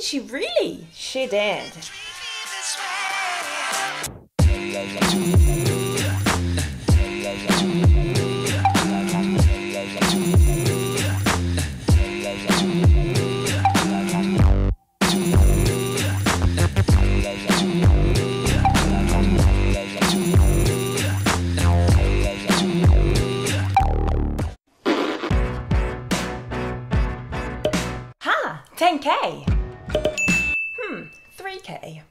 Did she really? She did. Ha! 10k! 3k.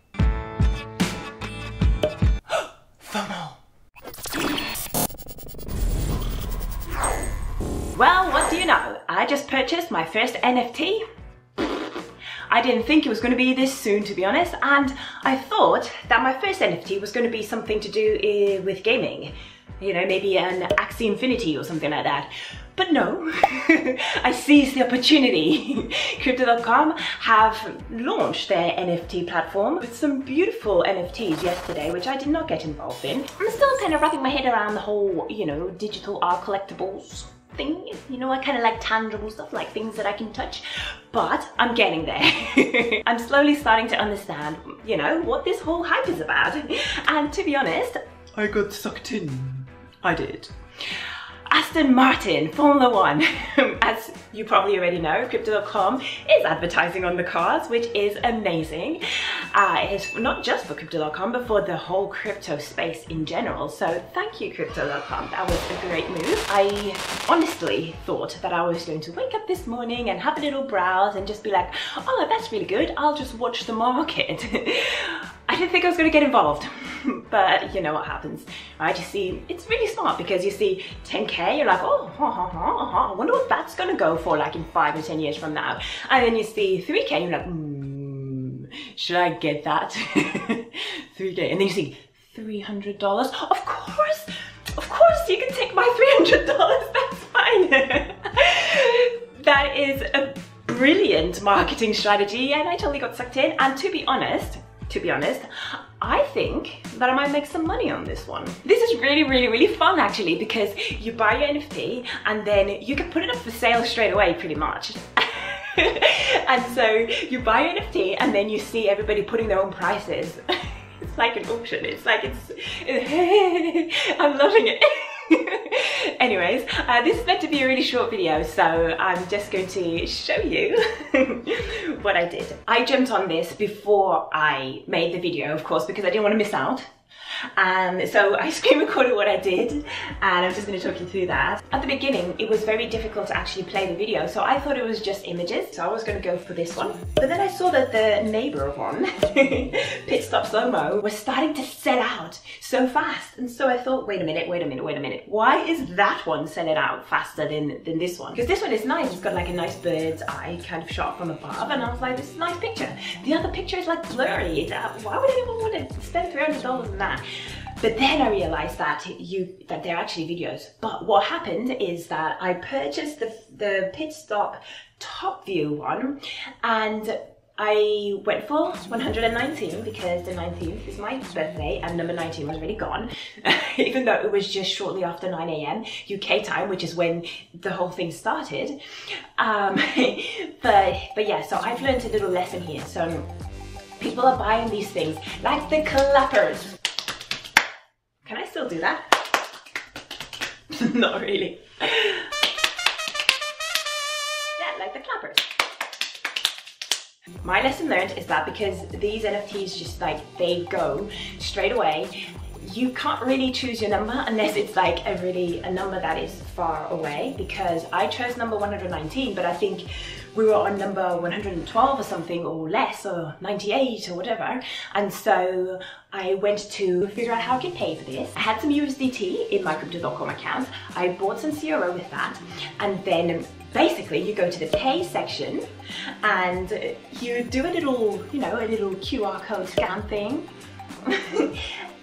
FOMO! Well, what do you know? I just purchased my first NFT. I didn't think it was going to be this soon, to be honest, and I thought that my first NFT was going to be something to do with gaming. You know, maybe an Axie Infinity or something like that. But no, I seized the opportunity. Crypto.com have launched their NFT platform with some beautiful NFTs yesterday, which I did not get involved in. I'm still kind of wrapping my head around the whole, you know, digital art collectibles thing. You know, I kind of like tangible stuff, like things that I can touch, but I'm getting there. I'm slowly starting to understand, you know, what this whole hype is about. And to be honest, I got sucked in. I did. Aston Martin, Formula 1. As you probably already know, Crypto.com is advertising on the cars, which is amazing. It's not just for Crypto.com, but for the whole crypto space in general. So thank you, Crypto.com. That was a great move. I honestly thought that I was going to wake up this morning and have a little browse and just be like, oh, that's really good. I'll just watch the market. I didn't think I was going to get involved, but you know what happens, right? You see, it's really smart because you see 10k, you're like, oh, I wonder what that's going to go for like in 5 or 10 years from now. And then you see 3k, and you're like, should I get that? 3k, and then you see $300. Of course, you can take my $300. That's fine. That is a brilliant marketing strategy, and I totally got sucked in. And to be honest, I think that I might make some money on this one. This is really, really, really fun actually, because you buy your NFT and then you can put it up for sale straight away pretty much. And so you buy your NFT and then you see everybody putting their own prices. It's like an auction, I'm loving it. Anyways, this is meant to be a really short video, so I'm just going to show you what I did. I jumped on this before I made the video, of course, because I didn't want to miss out. So I screen recorded what I did, and I'm just going to talk you through that. At the beginning, it was very difficult to actually play the video, so I thought it was just images, so I was going to go for this one. But then I saw that the neighbor one, Pit Stop Slow-Mo, was starting to sell out so fast, and so I thought, wait a minute, why is that one selling out faster than this one? Because this one is nice, it's got like a nice bird's eye kind of shot from above, and I was like, this is a nice picture. The other picture is like blurry, why would anyone want to spend $300 on that? But then I realized that they're actually videos. But what happened is that I purchased the Pit Stop Top View one, and I went for 119 because the 19th is my birthday and number 19 was already gone. Even though it was just shortly after 9 AM UK time, which is when the whole thing started. But yeah, so I've learned a little lesson here. So people are buying these things like the clappers. Can I still do that? Not really. Yeah, like the clappers. My lesson learned is that because these NFTs just like, they go straight away, you can't really choose your number unless it's like a number that is far away, because I chose number 119, but I think we were on number 112 or something, or less, or 98 or whatever. And so I went to figure out how I could pay for this. I had some USDT in my Crypto.com account. I bought some CRO with that. And then basically you go to the pay section and you do a little, you know, a little QR code scan thing.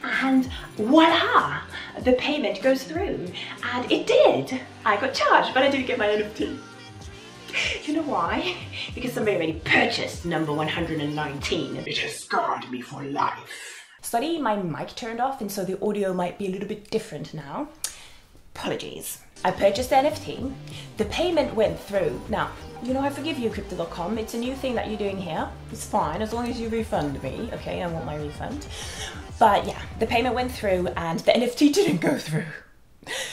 And voila, the payment goes through. And it did. I got charged, but I didn't get my NFT. You know why? Because somebody already purchased number 119. It has scarred me for life. Sorry, my mic turned off, and so the audio might be a little bit different now. Apologies. I purchased the NFT. The payment went through. Now, you know, I forgive you, Crypto.com. It's a new thing that you're doing here. It's fine, as long as you refund me. Okay, I want my refund. But yeah, the payment went through and the NFT didn't go through.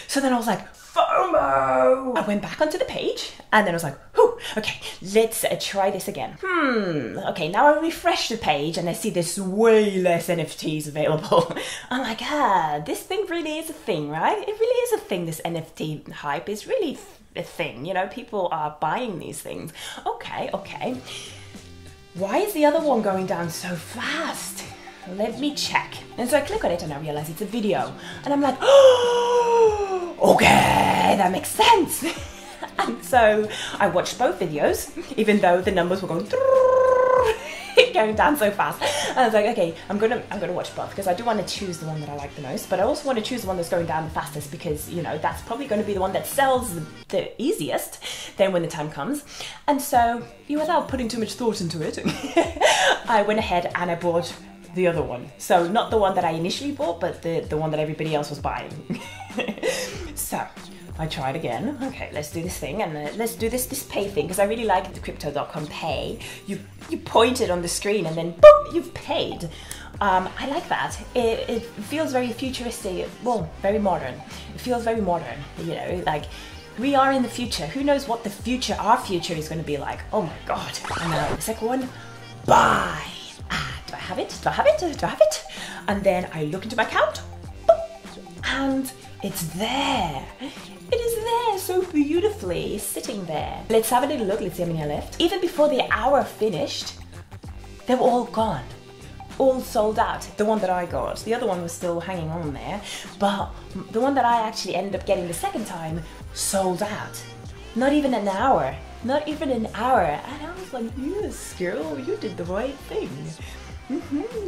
So then I was like, FOMO! I went back onto the page and then I was like, whew, okay, let's try this again. Okay, now I refresh the page and I see there's way less NFTs available. I'm like, this thing really is a thing, right? It really is a thing, this NFT hype is really a thing. You know, people are buying these things. Okay, okay. Why is the other one going down so fast? Let me check. And so I click on it and I realize it's a video. And I'm like, oh, okay, that makes sense. And so I watched both videos, even though the numbers were going down so fast. And I was like, okay, I'm gonna watch both because I do want to choose the one that I like the most, but I also want to choose the one that's going down the fastest because, you know, that's probably going to be the one that sells the easiest then when the time comes. And so, without putting too much thought into it, I went ahead and I bought the other one. So not the one that I initially bought, but the one that everybody else was buying. So I tried again. Okay, let's do this thing and let's do this pay thing because I really like the Crypto.com pay. You point it on the screen and then boop, you've paid. I like that. It feels very futuristic. Well, very modern. It feels very modern. You know, like we are in the future. Who knows what the future, our future is going to be like? Oh my God. And then the second one, buy. Do I have it? Do I have it? Do I have it? And then I look into my account, and it's there. It is there so beautifully, sitting there. Let's have a little look. Let's see how many are left. Even before the hour finished, they were all gone, all sold out. The one that I got, the other one was still hanging on there, but the one that I actually ended up getting the second time sold out. Not even an hour. Not even an hour. And I was like, yes, girl, you did the right thing.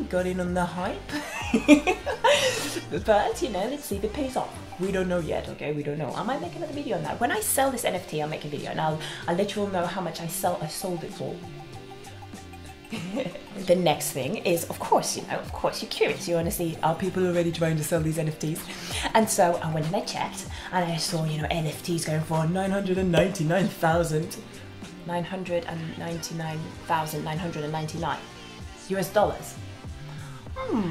Got in on the hype. But you know, let's see if it pays off. We don't know yet, okay? We don't know. I might make another video on that. When I sell this NFT, I'll make a video and I'll let you all know how much I sold it for. The next thing is, of course, you're curious. You want to see, are people already trying to sell these NFTs? And so I went and I checked and I saw, you know, NFTs going for 999,999 US dollars.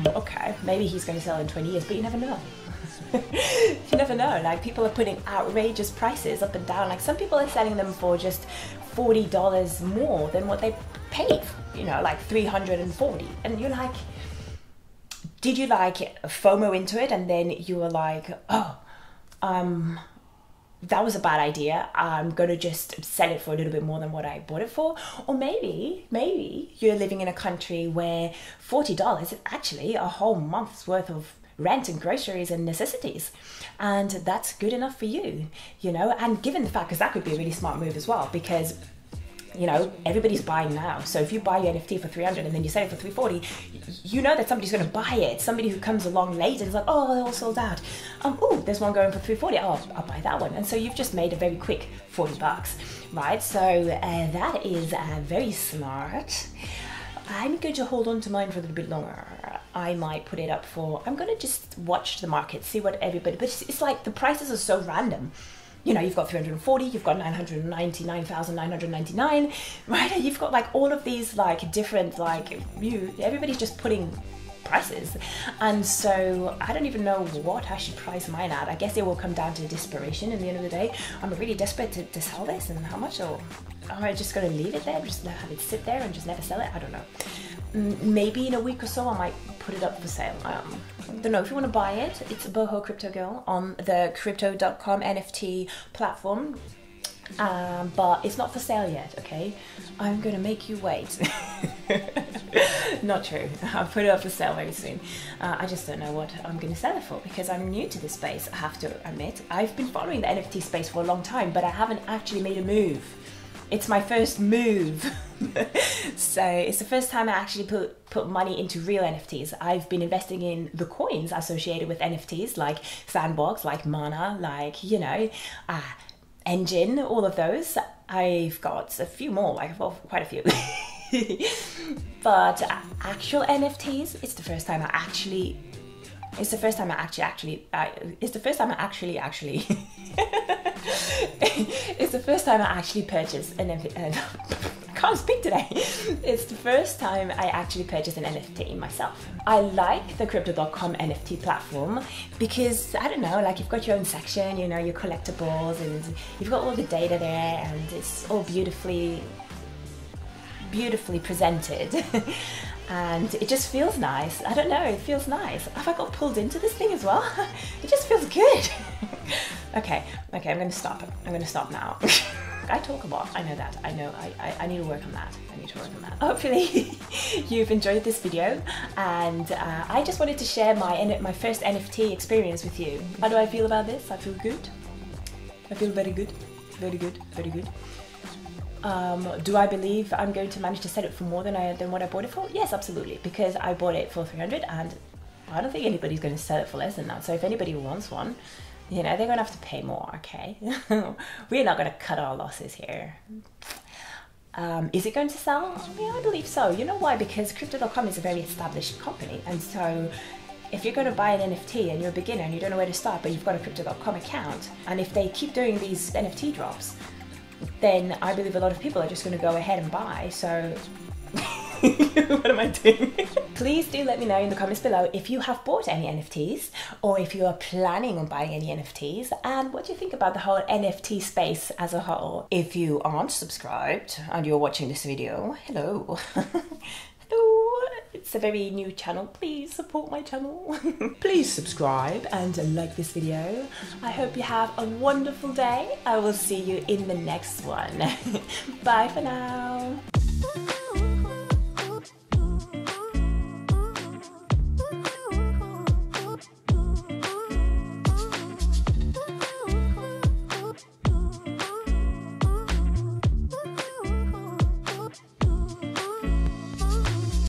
Okay, maybe he's going to sell in 20 years, but you never know. You never know, like people are putting outrageous prices up and down. Like some people are selling them for just $40 more than what they paid, you know, like 340. And you're like, did you like FOMO into it? And then you were like, oh, that was a bad idea. I'm gonna just sell it for a little bit more than what I bought it for. Or maybe you're living in a country where $40 is actually a whole month's worth of rent and groceries and necessities, and that's good enough for you, you know. And given the fact, because that could be a really smart move as well, because you know everybody's buying now. So if you buy your NFT for 300 and then you sell it for 340, you know that somebody's going to buy it. Somebody who comes along later is like, oh, they're all sold out. Oh, there's one going for 340. Oh, I'll buy that one. And so you've just made a very quick $40, right? So that is very smart. I'm going to hold on to mine for a little bit longer. I might put it up for, I'm going to just watch the market, see what everybody, but it's like the prices are so random. You know, you've got 340, you've got 999,999, right? You've got like all of these like different, like everybody's just putting prices. And so I don't even know what I should price mine at. I guess it will come down to desperation in the end of the day. I'm really desperate to sell this, and how much, or am I just going to leave it there, just have it sit there and just never sell it? I don't know. Maybe in a week or so I might put it up for sale. I don't know. If you want to buy it, it's Boho Crypto Girl on the Crypto.com NFT platform, but it's not for sale yet, okay? I'm gonna make you wait. Not true. I'll put it up for sale very soon. I just don't know what I'm gonna sell it for because I'm new to this space, I have to admit. I've been following the NFT space for a long time, but I haven't actually made a move. It's my first move. So it's the first time I actually put money into real NFTs. I've been investing in the coins associated with NFTs, like Sandbox, like Mana, like, you know, Engine, all of those. I've got a few more, like, well, quite a few. But actual NFTs, it's the first time I actually It's the first time I actually it's the first time I actually purchased an NFT. I can't speak today. It's the first time I actually purchased an NFT myself. I like the Crypto.com NFT platform because, I don't know, like you've got your own section, you know, your collectibles, and you've got all the data there, and it's all beautifully presented. And it just feels nice. I don't know, it feels nice. Have I got pulled into this thing as well? It just feels good. Okay, I'm gonna stop. I'm gonna stop now. I talk a lot, I know that. I know, I need to work on that. I need to work on that. Hopefully you've enjoyed this video, and I just wanted to share my first NFT experience with you. How do I feel about this? I feel good. I feel very good, very good, very good. Do I believe I'm going to manage to sell it for more than what I bought it for? Yes, absolutely, because I bought it for 300, and I don't think anybody's going to sell it for less than that. So if anybody wants one, you know, they're going to have to pay more, okay? We're not going to cut our losses here. Is it going to sell? I mean, I believe so. You know why? Because Crypto.com is a very established company, and so if you're going to buy an NFT and you're a beginner and you don't know where to start, but you've got a Crypto.com account, and if they keep doing these NFT drops, then I believe a lot of people are just going to go ahead and buy, so what am I doing? Please do let me know in the comments below if you have bought any NFTs, or if you are planning on buying any NFTs, and what do you think about the whole NFT space as a whole. If you aren't subscribed and you're watching this video, hello. Hello, it's a very new channel. Please support my channel. Please subscribe and like this video. I hope you have a wonderful day. I will see you in the next one. Bye for now.